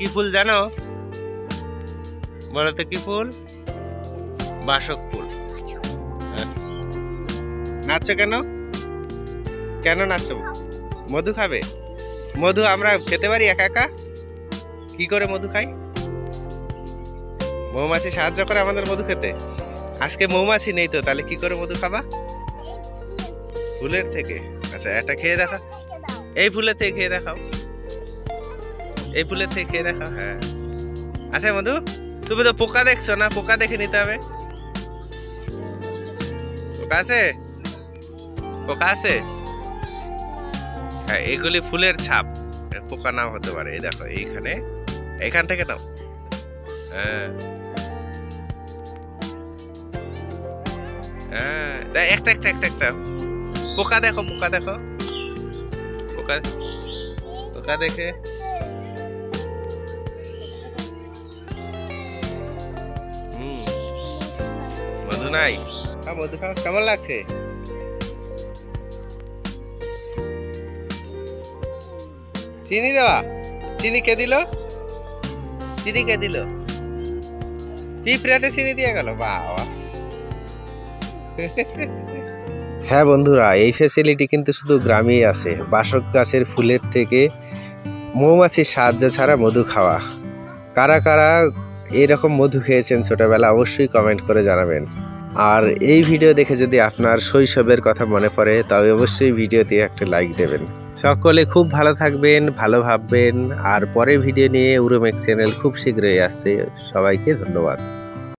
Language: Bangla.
কি ফুল জানো? বলো তো কি ফুল? বাসক ফুল। নাচছো কেন? কেন নাচছো? মধু খাবে? মধু আমরা খেতে পারি একা একা? কি করে মধু খাই? মৌমাছি সাহায্য করে আমাদের মধু খেতে। আজকে মৌমাছি নেই তো, তাহলে কি করে মধু খাবা? ফুলের থেকে। আচ্ছা এটা খেয়ে দেখা, এই ফুলের থেকে খেয়ে দেখাও, এই ফুলের থেকে খেয়ে দেখাও। হ্যাঁ আচ্ছা মধু, তুমি তো পোকা দেখছো না, পোকা দেখে নিতে হবে। পোকা আছে? পোকা আছে? হ্যাঁ এগুলি ফুলের ছাপ, পোকা নাও হতে পারে। এই দেখো এইখানে, এইখান থেকে নাও। হ্যাঁ হ্যাঁ একটা একটা একটা একটা পোকা দেখো, পোকা দেখো, পোকা পোকা দেখে মধু নাই। মধু খাও, কেমন লাগছে? চিনি দেওয়া? চিনি কে দিল? চিনি কে দিল? পিঁপড়াতে চিনি দিয়ে গেল। বাবা হ্যাঁ বন্ধুরা, এই ফ্যাসিলিটি কিন্তু শুধু গ্রামেই আছে, বাসক গাছের ফুলের থেকে মৌমাছির সাহায্য ছাড়া মধু খাওয়া। কারা কারা এরকম মধু খেয়েছেন ছোটোবেলা অবশ্যই কমেন্ট করে জানাবেন। আর এই ভিডিও দেখে যদি আপনার শৈশবের কথা মনে পড়ে তবে অবশ্যই ভিডিওতে একটা লাইক দেবেন। সকলে খুব ভালো থাকবেন, ভালো ভাববেন, আর পরের ভিডিও নিয়ে উরুমেক চ্যানেল খুব শীঘ্রই আসছে। সবাইকে ধন্যবাদ।